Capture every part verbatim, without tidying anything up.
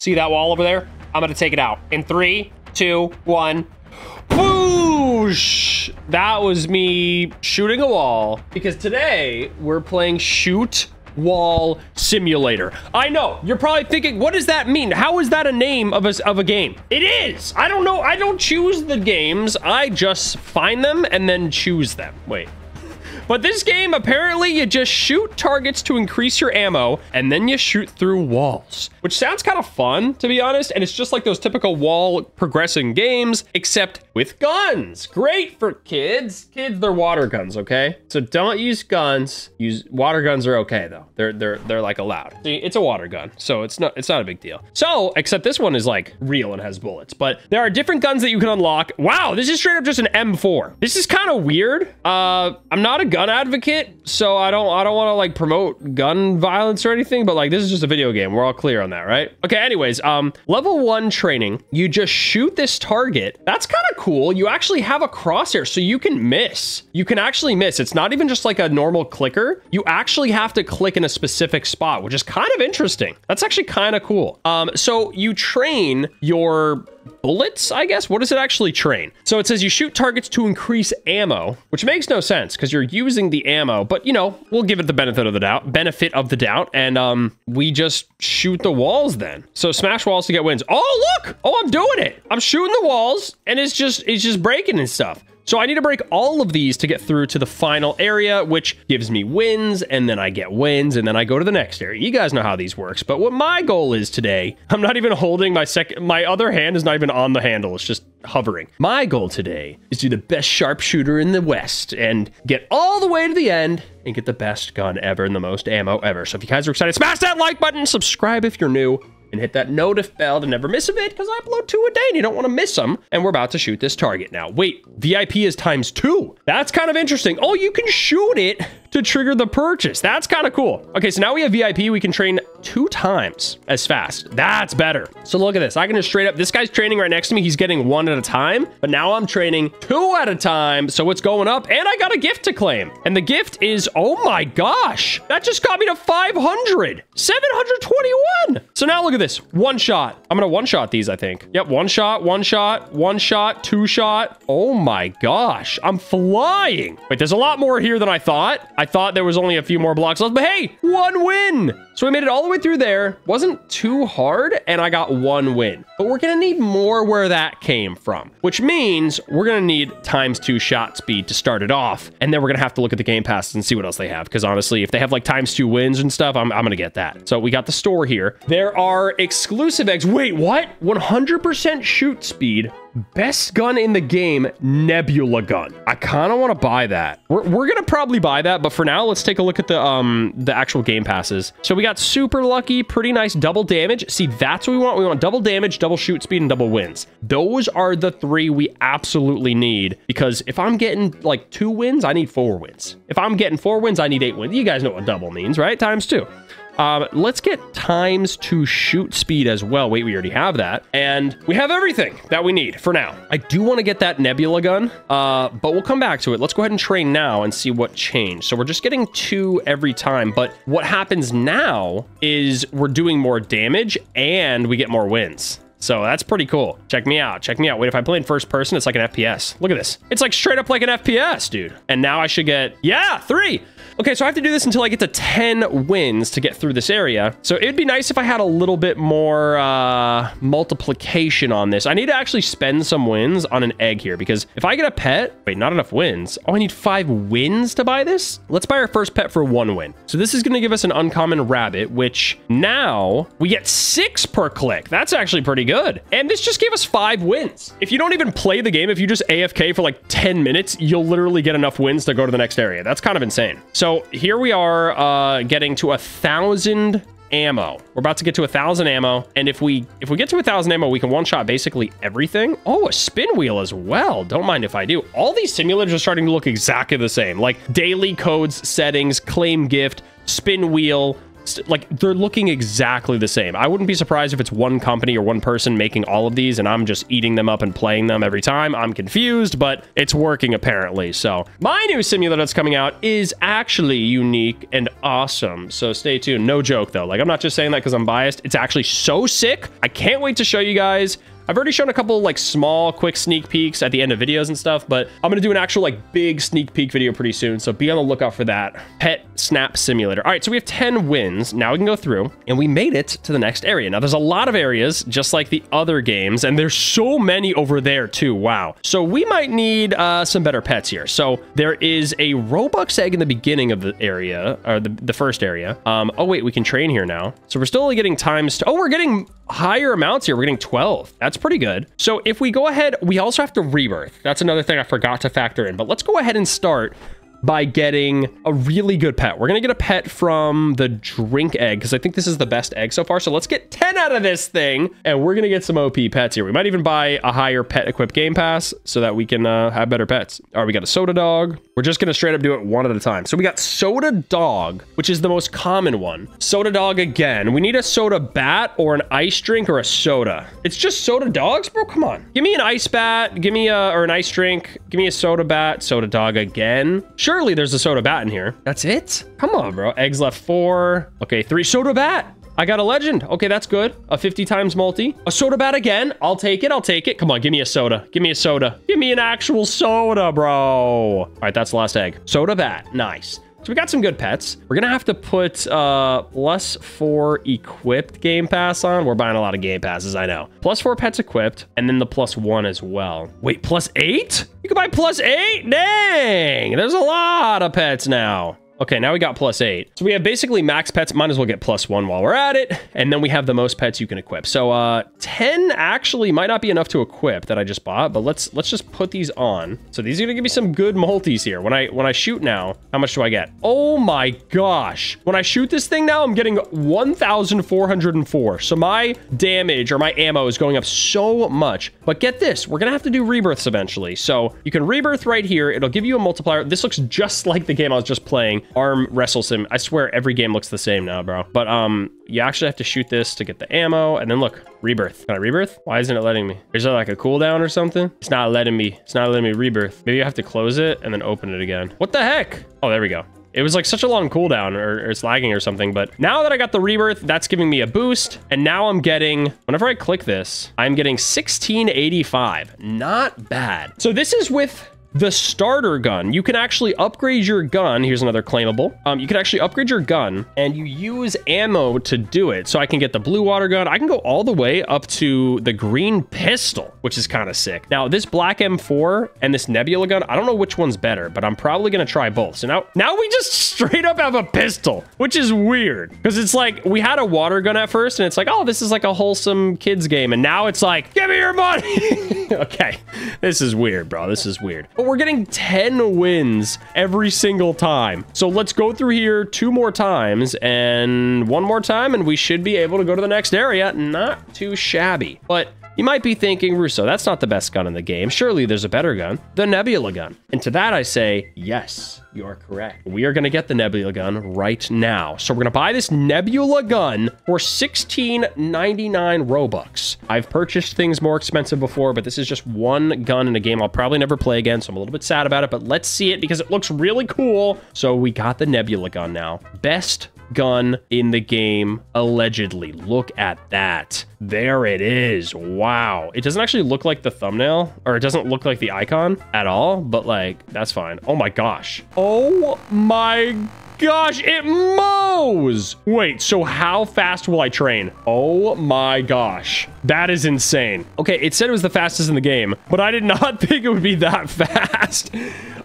See that wall over there? I'm gonna take it out in three, two, one. Whoosh! That was me shooting a wall, because today we're playing Shoot Wall Simulator. I know you're probably thinking, what does that mean? How is that a name of a, of a game? It is. I don't know. I don't choose the games. I just find them and then choose them. Wait. But this game, apparently you just shoot targets to increase your ammo, and then you shoot through walls, which sounds kind of fun, to be honest. And it's just like those typical wall progressing games, except with guns. Great for kids. Kids, they're water guns, okay? So don't use guns. Use water guns are okay though. They're they're they're like allowed. See, it's a water gun, so it's not it's not a big deal. So except this one is like real and has bullets, but there are different guns that you can unlock. Wow, this is straight up just an M four. This is kind of weird. Uh, I'm not a gun advocate, so I don't I don't want to like promote gun violence or anything, but like this is just a video game. We're all clear on that, right? Okay, anyways, um level one training, you just shoot this target. That's kind of cool. You actually have a crosshair, so you can miss. You can actually miss. It's not even just like a normal clicker. You actually have to click in a specific spot, which is kind of interesting. That's actually kind of cool. Um so you train your bullets, I guess. What does it actually train? So it says you shoot targets to increase ammo, which makes no sense because you're using the ammo, but you know, we'll give it the benefit of the doubt, benefit of the doubt. And um, we just shoot the walls then. So smash walls to get wins. Oh, look. Oh, I'm doing it. I'm shooting the walls and it's just, it's just breaking and stuff. So I need to break all of these to get through to the final area, which gives me wins, and then I get wins, and then I go to the next area. You guys know how these works, but what my goal is today, I'm not even holding my second, my other hand is not even on the handle, it's just hovering. My goal today is to be the best sharpshooter in the West and get all the way to the end and get the best gun ever and the most ammo ever. So if you guys are excited, smash that like button, subscribe if you're new, and hit that notif bell to never miss a vid, because I upload two a day and you don't want to miss them. And we're about to shoot this target now. Wait, V I P is times two. That's kind of interesting. Oh, you can shoot it to trigger the purchase. That's kind of cool. Okay, so now we have V I P. We can train two times as fast. That's better. So look at this. I can just straight up, this guy's training right next to me. He's getting one at a time, but now I'm training two at a time. So it's going up, and I got a gift to claim. And the gift is, oh my gosh, that just got me to five hundred, seven hundred twenty-one. So now look at this, one shot. I'm gonna one shot these, I think. Yep, one shot, one shot, one shot, two shot. Oh my gosh, I'm flying. Wait, there's a lot more here than I thought. I thought there was only a few more blocks left, but hey, one win. So we made it all the way through there. Wasn't too hard, and I got one win. But we're gonna need more where that came from, which means we're gonna need times two shot speed to start it off. And then we're gonna have to look at the game passes and see what else they have. Because honestly, if they have like times two wins and stuff, I'm, I'm gonna get that. So we got the store here. There are exclusive eggs. Wait, what? one hundred percent shoot speed. Best gun in the game, Nebula Gun. I kind of want to buy that. We're, we're going to probably buy that, but for now, let's take a look at the um the actual game passes. So we got super lucky, pretty nice double damage. See, that's what we want. We want double damage, double shoot speed, and double wins. Those are the three we absolutely need, because if I'm getting like two wins, I need four wins. If I'm getting four wins, I need eight wins. You guys know what double means, right? Times two. Um, let's get times to shoot speed as well. Wait, we already have that. And we have everything that we need for now. I do want to get that Nebula Gun, uh, but we'll come back to it. Let's go ahead and train now and see what changed. So we're just getting two every time. But what happens now is we're doing more damage and we get more wins. So that's pretty cool. Check me out. Check me out. Wait, if I play in first person, it's like an F P S. Look at this. It's like straight up like an F P S, dude. And now I should get, yeah, three. Okay, so I have to do this until I get to ten wins to get through this area. So it'd be nice if I had a little bit more uh, multiplication on this. I need to actually spend some wins on an egg here, because if I get a pet, wait, not enough wins. Oh, I need five wins to buy this. Let's buy our first pet for one win. So this is going to give us an uncommon rabbit, which now we get six per click. That's actually pretty good. Good. And this just gave us five wins. If you don't even play the game, if you just A F K for like ten minutes, you'll literally get enough wins to go to the next area. That's kind of insane. So here we are uh, getting to a thousand ammo. We're about to get to a thousand ammo. And if we if we get to a thousand ammo, we can one shot basically everything. Oh, a spin wheel as well. Don't mind if I do. All these simulators are starting to look exactly the same, like daily codes, settings, claim gift, spin wheel, like, they're looking exactly the same. I wouldn't be surprised if it's one company or one person making all of these and I'm just eating them up and playing them every time. I'm confused, but it's working apparently. So my new simulator that's coming out is actually unique and awesome. So stay tuned. No joke though. Like, I'm not just saying that because I'm biased. It's actually so sick. I can't wait to show you guys. I've already shown a couple like small quick sneak peeks at the end of videos and stuff, but I'm gonna do an actual like big sneak peek video pretty soon, so be on the lookout for that. Pet Snap Simulator. All right, so we have ten wins. Now we can go through and we made it to the next area. Now there's a lot of areas just like the other games, and there's so many over there too. Wow. So we might need uh, some better pets here. So there is a Robux egg in the beginning of the area, or the, the first area. Um, oh wait, we can train here now. So we're still only getting times, oh, we're getting higher amounts here. We're getting twelve. That's pretty good. So if we go ahead, we also have to rebirth. That's another thing I forgot to factor in, but let's go ahead and start by getting a really good pet. We're gonna get a pet from the drink egg because I think this is the best egg so far. So let's get ten out of this thing and we're gonna get some O P pets here. We might even buy a higher pet equip game pass so that we can uh, have better pets. All right, we got a soda dog. We're just gonna straight up do it one at a time. So we got soda dog, which is the most common one. Soda dog again. We need a soda bat or an ice drink or a soda. It's just soda dogs, bro, come on. Give me an ice bat, give me a, or an ice drink. Give me a soda bat, soda dog again. Sure. Surely there's a soda bat in here. That's it? Come on, bro. Eggs left four. Okay, three. Soda bat. I got a legend. Okay, that's good. A fifty times multi. A soda bat again. I'll take it. I'll take it. Come on, give me a soda. Give me a soda. Give me an actual soda, bro. All right, that's the last egg. Soda bat. Nice. So we got some good pets. We're gonna have to put uh, plus four equipped game pass on. We're buying a lot of game passes, I know. Plus four pets equipped, and then the plus one as well. Wait, plus eight? You can buy plus eight? Dang, there's a lot of pets now. Okay, now we got plus eight. So we have basically max pets. Might as well get plus one while we're at it. And then we have the most pets you can equip. So uh, ten actually might not be enough to equip that I just bought, but let's let's just put these on. So these are gonna give me some good multis here. When I, when I shoot now, how much do I get? Oh my gosh. When I shoot this thing now, I'm getting one thousand four hundred four. So my damage or my ammo is going up so much. But get this, we're gonna have to do rebirths eventually. So you can rebirth right here. It'll give you a multiplier. This looks just like the game I was just playing. Arm wrestle sim. I swear every game looks the same now, bro. But um, you actually have to shoot this to get the ammo. And then look, rebirth. Can I rebirth? Why isn't it letting me? Is there like a cooldown or something? It's not letting me. It's not letting me rebirth. Maybe I have to close it and then open it again. What the heck? Oh, there we go. It was like such a long cooldown, or, or it's lagging or something. But now that I got the rebirth, that's giving me a boost. And now I'm getting, whenever I click this, I'm getting sixteen eighty-five. Not bad. So this is with the starter gun. You can actually upgrade your gun. Here's another claimable. Um, you can actually upgrade your gun and you use ammo to do it. So I can get the blue water gun. I can go all the way up to the green pistol, which is kind of sick. Now this black M four and this Nebula gun, I don't know which one's better, but I'm probably gonna try both. So now, now we just straight up have a pistol, which is weird. Cause it's like, we had a water gun at first and it's like, oh, this is like a wholesome kids game. And now it's like, give me your money. Okay, this is weird, bro. This is weird. But we're getting ten wins every single time. So let's go through here two more times and one more time, and we should be able to go to the next area. Not too shabby. But you might be thinking, Russo, that's not the best gun in the game. Surely there's a better gun, the Nebula gun. And to that I say, yes, you are correct. We are gonna get the Nebula gun right now. So we're gonna buy this Nebula gun for sixteen ninety-nine Robux. I've purchased things more expensive before, but this is just one gun in a game I'll probably never play again, so I'm a little bit sad about it, but let's see it because it looks really cool. So we got the Nebula gun now. Best gun in the game, allegedly. Look at that. There it is. Wow. It doesn't actually look like the thumbnail, or it doesn't look like the icon at all, but like, that's fine. Oh my gosh. Oh my gosh, it mows. Wait, so how fast will I train? Oh my gosh, that is insane. Okay, it said it was the fastest in the game, but I did not think it would be that fast.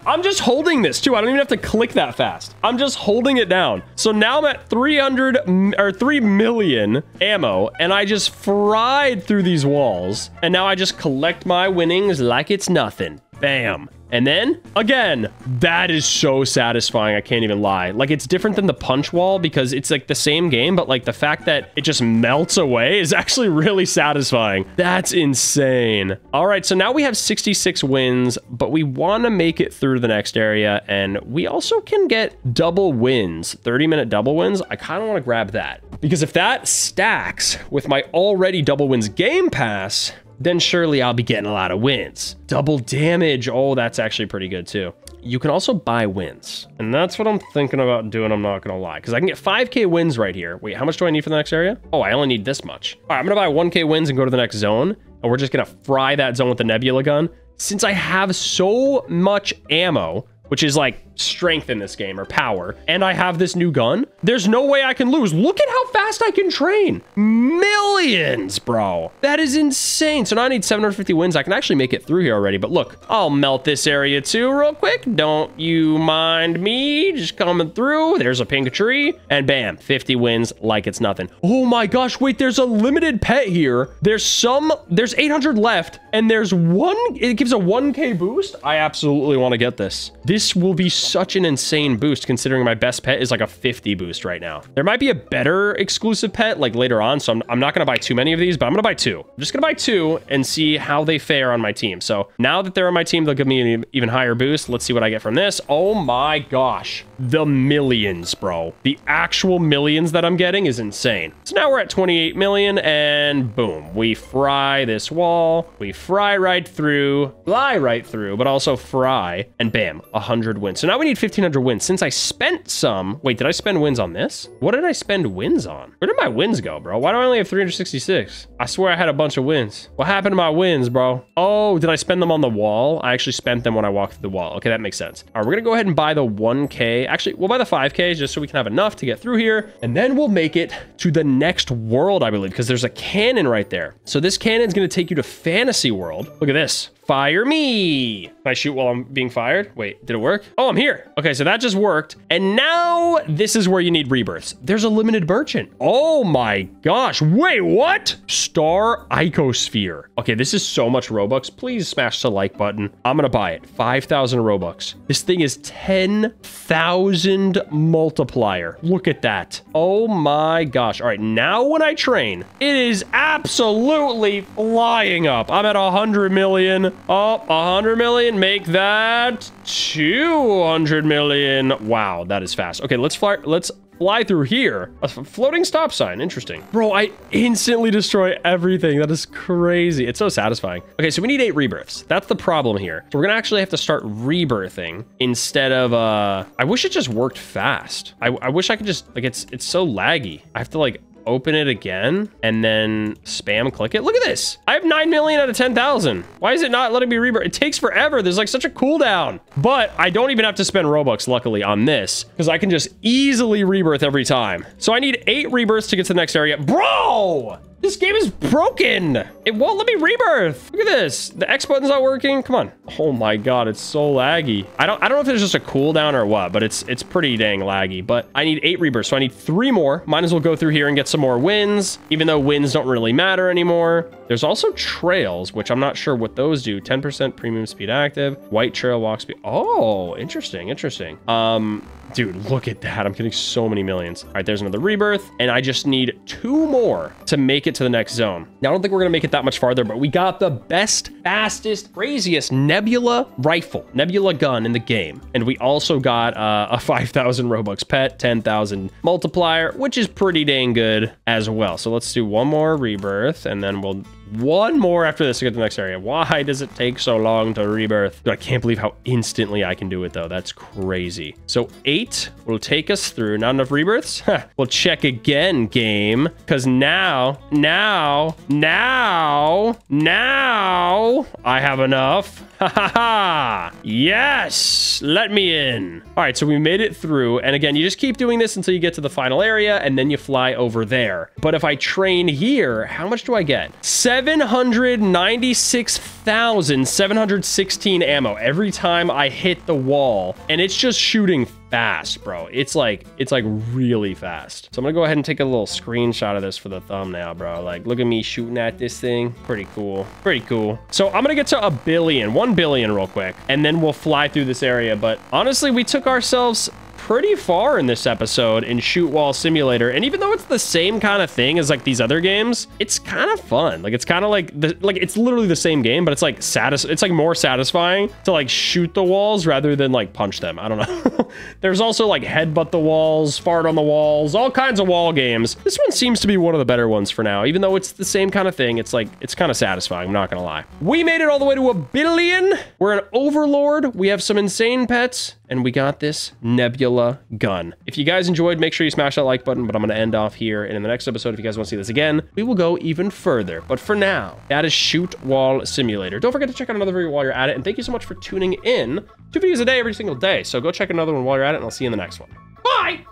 I'm just holding this too. I don't even have to click that fast. I'm just holding it down. So now I'm at three hundred or three million ammo, and I just fried through these walls. And now I just collect my winnings like it's nothing. Bam. and then again. That is so satisfying, I can't even lie. Like, it's different than the punch wall because it's like the same game, but like the fact that it just melts away is actually really satisfying. That's insane. All right, so now we have sixty-six wins, but we want to make it through the next area, and we also can get double wins, thirty minute double wins. I kind of want to grab that because if that stacks with my already double wins game pass, then surely I'll be getting a lot of wins. Double damage. Oh, that's actually pretty good too. You can also buy wins, and that's what I'm thinking about doing, I'm not gonna lie, because I can get five K wins right here. Wait, how much do I need for the next area? Oh, I only need this much. All right, I'm gonna buy one K wins and go to the next zone, and we're just gonna fry that zone with the Nebula Gun. Since I have so much ammo, which is like strength in this game, or power, and I have this new gun, there's no way I can lose. Look at how fast I can train. Millions, bro. That is insane. So now I need seven hundred fifty wins. I can actually make it through here already, but look, I'll melt this area too real quick. Don't you mind me just coming through. There's a pink tree, and bam, fifty wins like it's nothing. Oh my gosh, wait, there's a limited pet here. There's some, there's eight hundred left, and there's one, it gives a one K boost. I absolutely want to get this. This will be so such an insane boost, considering my best pet is like a fifty boost right now. There might be a better exclusive pet like later on, so I'm, I'm not gonna buy too many of these, but I'm gonna buy two. I'm just gonna buy two and see how they fare on my team. So now that they're on my team, they'll give me an even higher boost. Let's see what I get from this. Oh my gosh, the millions, bro. The actual millions that I'm getting is insane. So now we're at twenty-eight million, and boom, we fry this wall. We fry right through, fly right through, but also fry, and bam, one hundred wins. So now we need fifteen hundred wins. Since I spent some, wait, did I spend wins on this? What did I spend wins on? Where did my wins go, bro? Why do I only have three hundred sixty-six? I swear I had a bunch of wins. What happened to my wins, bro? Oh, did I spend them on the wall? I actually spent them when I walked through the wall. Okay, that makes sense. All right, we're gonna go ahead and buy the one K. Actually, we'll buy the five K just so we can have enough to get through here, and then we'll make it to the next world, I believe, because there's a cannon right there. So this cannon's gonna take you to Fantasy World. Look at this. Fire me. Can I shoot while I'm being fired? Wait, did it work? Oh, I'm here. Okay, so that just worked. And now this is where you need rebirths. There's a limited merchant. Oh my gosh. Wait, what? Star Icosphere. Okay, this is so much Robux. Please smash the like button. I'm gonna buy it. five thousand Robux. This thing is ten thousand multiplier. Look at that. Oh my gosh. All right, now when I train, it is absolutely flying up. I'm at one hundred million. Oh, one hundred million, make that two hundred million. Wow, that is fast. Okay, let's fly, let's fly through here. A floating stop sign, interesting. Bro, I instantly destroy everything. That is crazy. It's so satisfying. Okay, so we need eight rebirths. That's the problem here. So we're gonna actually have to start rebirthing instead of, uh, I wish it just worked fast. I, I wish I could just, like, it's, it's so laggy. I have to like, open it again and then spam click it. Look at this. I have nine million out of ten thousand. Why is it not letting me rebirth? It takes forever. There's like such a cooldown, but I don't even have to spend Robux luckily on this because I can just easily rebirth every time. So I need eight rebirths to get to the next area. Bro, this game is broken. It won't let me rebirth. Look at this. The X button's not working. Come on. Oh my God, it's so laggy. I don't I don't know if there's just a cooldown or what, but it's it's pretty dang laggy. But I need eight rebirths, so I need three more. Might as well go through here and get some more wins, even though wins don't really matter anymore. There's also trails, which I'm not sure what those do. ten percent premium speed active, white trail walk speed. Oh, interesting, interesting. Um, dude, look at that. I'm getting so many millions. All right, there's another rebirth, and I just need two more to make it to the next zone. Now, I don't think we're gonna make it that much farther, but we got the best, fastest, craziest Nebula rifle, Nebula gun in the game. And we also got uh, a five thousand Robux pet, ten thousand multiplier, which is pretty dang good as well. So let's do one more rebirth, and then we'll one more after this to get to the next area. Why does it take so long to rebirth? Dude, I can't believe how instantly I can do it though. That's crazy. So eight will take us through. Not enough rebirths? Huh. We'll check again, game. Cause now, now, now, now I have enough. Ha ha ha. Yes, let me in. All right, so we made it through. And again, you just keep doing this until you get to the final area and then you fly over there. But if I train here, how much do I get? seven hundred ninety-six thousand seven hundred sixteen ammo every time I hit the wall, and it's just shooting fast, bro. It's like, it's like really fast. So I'm gonna go ahead and take a little screenshot of this for the thumbnail, bro. Like, look at me shooting at this thing. Pretty cool, pretty cool. So I'm gonna get to a billion, one billion real quick, and then we'll fly through this area. But honestly, we took ourselves pretty far in this episode in Shoot Wall Simulator, and even though it's the same kind of thing as like these other games, it's kind of fun. Like, it's kind of like the, like it's literally the same game, but it's like satis it's like more satisfying to like shoot the walls rather than like punch them. I don't know. There's also like headbutt the walls, fart on the walls, all kinds of wall games. This one seems to be one of the better ones for now, even though it's the same kind of thing. It's like, it's kind of satisfying, I'm not gonna lie. We made it all the way to a billion. We're an overlord. We have some insane pets, and we got this Nebula Gun. If you guys enjoyed, make sure you smash that like button, but I'm gonna end off here. And in the next episode, if you guys wanna see this again, we will go even further. But for now, that is Shoot Wall Simulator. Don't forget to check out another video while you're at it. And thank you so much for tuning in. Two videos a day, every single day. So go check another one while you're at it, and I'll see you in the next one. Bye!